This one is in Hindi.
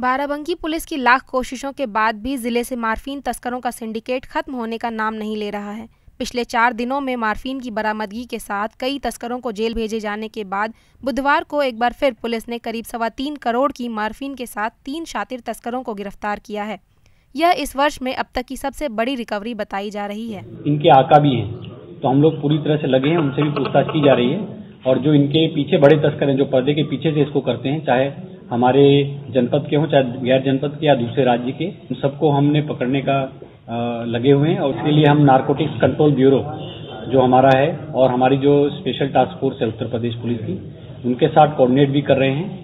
बाराबंकी पुलिस की लाख कोशिशों के बाद भी जिले से मार्फीन तस्करों का सिंडिकेट खत्म होने का नाम नहीं ले रहा है। पिछले 4 दिनों में मार्फीन की बरामदगी के साथ कई तस्करों को जेल भेजे जाने के बाद बुधवार को एक बार फिर पुलिस ने करीब 3.25 करोड़ की मार्फीन के साथ 3 शातिर तस्करों को गिरफ्तार किया है। यह इस वर्ष में अब तक की सबसे बड़ी रिकवरी बताई जा रही है। इनके आका भी हैं, तो हम लोग पूरी तरह से लगे हैं, उनसे भी पूछताछ की जा रही है। और जो इनके पीछे बड़े तस्कर हैं, जो पर्दे के पीछे से इसको करते हैं, चाहे हमारे जनपद के हों चाहे गैर जनपद के या दूसरे राज्य के, उन सबको हमने पकड़ने का लगे हुए हैं। और उसके लिए हम नारकोटिक्स कंट्रोल ब्यूरो जो हमारा है और हमारी जो स्पेशल टास्क फोर्स है उत्तर प्रदेश पुलिस की, उनके साथ कोऑर्डिनेट भी कर रहे हैं।